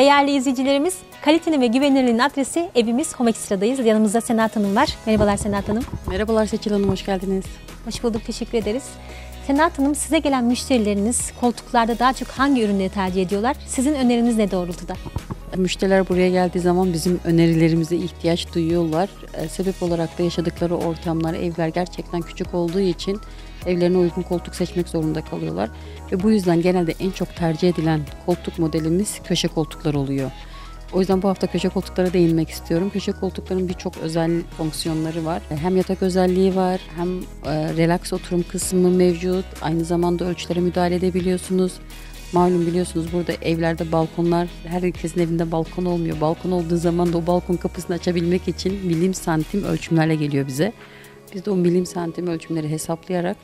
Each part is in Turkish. Değerli izleyicilerimiz, kalitenin ve güvenilirliğin adresi evimiz Homextra'dayız. Yanımızda Senat Hanım var. Merhabalar Senat Hanım. Merhabalar Seçil Hanım, hoş geldiniz. Hoş bulduk, teşekkür ederiz. Senat Hanım, size gelen müşterileriniz koltuklarda daha çok hangi ürünleri tercih ediyorlar? Sizin öneriniz ne doğrultuda? Müşteriler buraya geldiği zaman bizim önerilerimize ihtiyaç duyuyorlar. Sebep olarak da yaşadıkları ortamlar, evler gerçekten küçük olduğu için evlerine uygun koltuk seçmek zorunda kalıyorlar. Ve bu yüzden genelde en çok tercih edilen koltuk modelimiz köşe koltuklar oluyor. O yüzden bu hafta köşe koltuklara değinmek istiyorum. Köşe koltukların birçok özel fonksiyonları var. Hem yatak özelliği var, hem relax oturum kısmı mevcut. Aynı zamanda ölçülere müdahale edebiliyorsunuz. Malum biliyorsunuz burada evlerde balkonlar, herkesin evinde balkon olmuyor. Balkon olduğu zaman da o balkon kapısını açabilmek için milim santim ölçümlerle geliyor bize. Biz de o milim santim ölçümleri hesaplayarak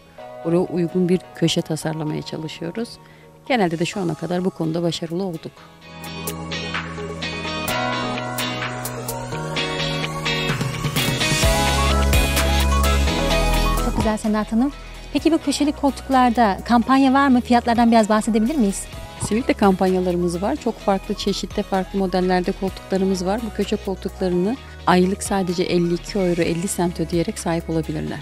oraya uygun bir köşe tasarlamaya çalışıyoruz. Genelde de şu ana kadar bu konuda başarılı olduk. Çok güzel Senat Hanım. Peki bu köşeli koltuklarda kampanya var mı? Fiyatlardan biraz bahsedebilir miyiz? Kesinlikle kampanyalarımız var. Çok farklı çeşitte, farklı modellerde koltuklarımız var. Bu köşe koltuklarını aylık sadece 52,50 euro ödeyerek sahip olabilirler.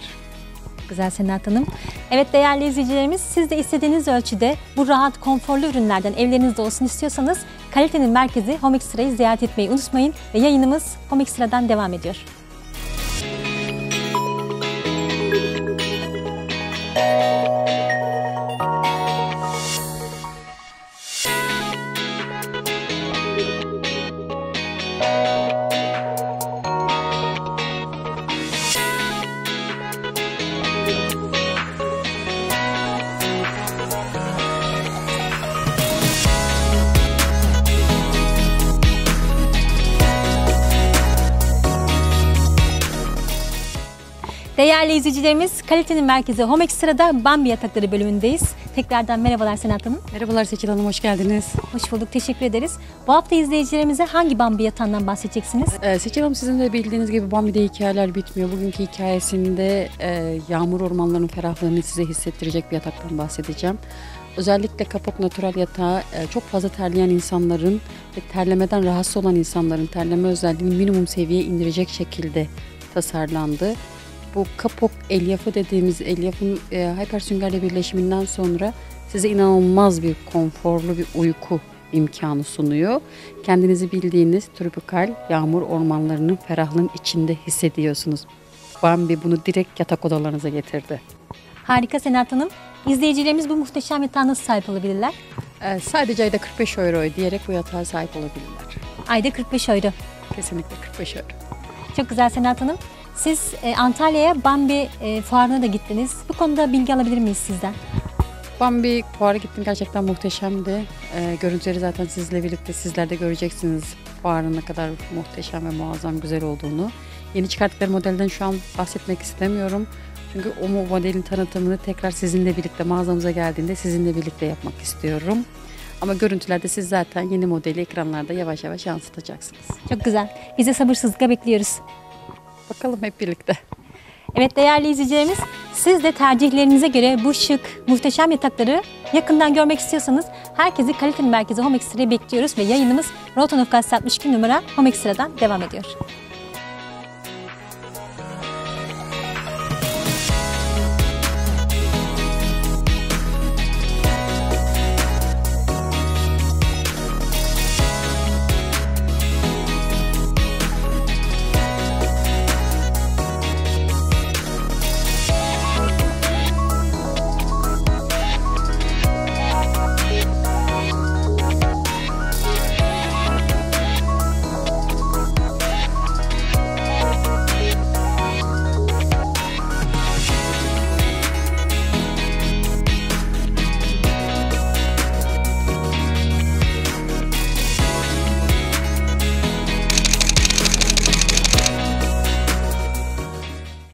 Güzel Senat Hanım. Evet değerli izleyicilerimiz, siz de istediğiniz ölçüde bu rahat, konforlu ürünlerden evlerinizde olsun istiyorsanız kalitenin merkezi Homextra'yı ziyaret etmeyi unutmayın ve yayınımız Homextra'dan devam ediyor. Değerli izleyicilerimiz, kalitenin merkezi Homextra'da Bambi yatakları bölümündeyiz. Tekrardan merhabalar Senat Hanım. Merhabalar Seçil Hanım, hoş geldiniz. Hoş bulduk, teşekkür ederiz. Bu hafta izleyicilerimize hangi Bambi yatağından bahsedeceksiniz? Seçil Hanım, sizin de bildiğiniz gibi Bambi'de hikayeler bitmiyor. Bugünkü hikayesinde yağmur ormanlarının ferahlığını size hissettirecek bir yataktan bahsedeceğim. Özellikle kapok natural yatağı çok fazla terleyen insanların ve terlemeden rahatsız olan insanların terleme özelliğini minimum seviyeye indirecek şekilde tasarlandı. Bu kapok elyafı dediğimiz elyafın hipersüngerle birleşiminden sonra size inanılmaz bir konforlu bir uyku imkanı sunuyor. Kendinizi bildiğiniz tropikal yağmur ormanlarının ferahlığın içinde hissediyorsunuz. Bambi bunu direkt yatak odalarınıza getirdi. Harika Senat Hanım. İzleyicilerimiz bu muhteşem yatağa nasıl sahip olabilirler? Sadece ayda 45 euro ödeyerek bu yatağa sahip olabilirler. Ayda 45 euro. Kesinlikle 45 euro. Çok güzel Senat Hanım. Siz Antalya'ya Bambi fuarına da gittiniz. Bu konuda bilgi alabilir miyiz sizden? Bambi fuara gittim, gerçekten muhteşemdi. Görüntüleri zaten sizinle birlikte sizler de göreceksiniz. Fuarın ne kadar muhteşem ve muazzam güzel olduğunu. Yeni çıkarttıkları modelden şu an bahsetmek istemiyorum. Çünkü o modelin tanıtımını tekrar sizinle birlikte mağazamıza geldiğinde sizinle birlikte yapmak istiyorum. Ama görüntülerde siz zaten yeni modeli ekranlarda yavaş yavaş yansıtacaksınız. Çok güzel. Biz de sabırsızlıkla bekliyoruz. Bakalım hep birlikte. Evet değerli izleyicilerimiz, siz de tercihlerinize göre bu şık, muhteşem yatakları yakından görmek istiyorsanız herkesi kalitenin merkezi Homextra'ya bekliyoruz ve yayınımız Rotenhofgasse 62 numara Homextra'dan devam ediyor.